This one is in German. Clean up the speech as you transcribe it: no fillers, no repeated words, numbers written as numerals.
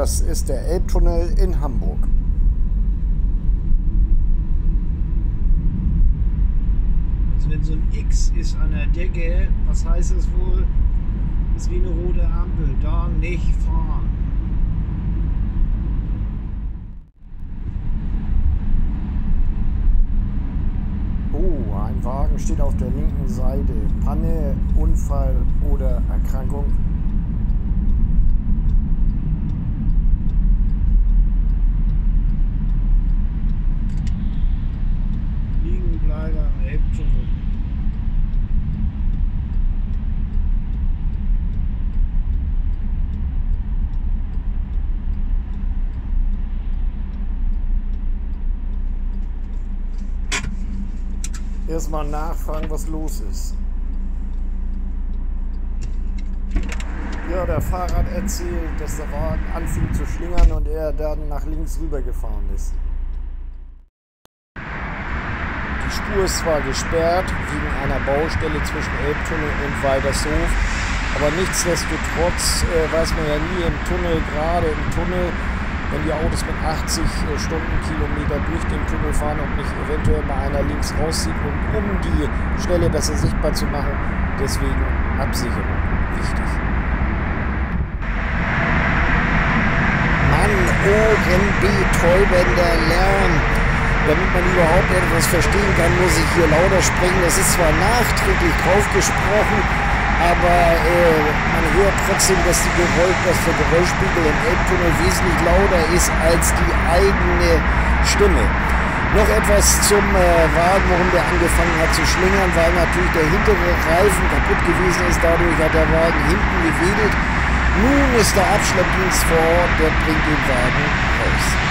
Das ist der Elbtunnel in Hamburg. Also wenn so ein X ist an der Decke, was heißt das wohl? Das ist wie eine rote Ampel. Da nicht fahren. Oh, ein Wagen steht auf der linken Seite. Panne, Unfall oder Erkrankung. Erstmal nachfragen, was los ist. Ja, der Fahrer hat erzählt, dass der Wagen anfing zu schlingern und er dann nach links rüber gefahren ist. Die Spur ist zwar gesperrt wegen einer Baustelle zwischen Elbtunnel und Waldershof, aber nichtsdestotrotz weiß man ja nie im Tunnel, gerade im Tunnel, wenn die Autos mit 80 Stundenkilometer durch den Tunnel fahren und nicht eventuell mal einer links rauszieht, um die Stelle besser sichtbar zu machen. Deswegen Absicherung wichtig. Mann, ohrenbetäubender Lärm. Damit man überhaupt etwas verstehen kann, muss ich hier lauter sprechen. Das ist zwar nachträglich draufgesprochen, aber man hört trotzdem, dass der Geräuschspiegel im Elbtunnel wesentlich lauter ist als die eigene Stimme. Noch etwas zum Wagen, warum der angefangen hat zu schlingern, weil natürlich der hintere Reifen kaputt gewesen ist. Dadurch hat der Wagen hinten gewedelt. Nun ist der Abschleppdienst vor Ort, der bringt den Wagen raus.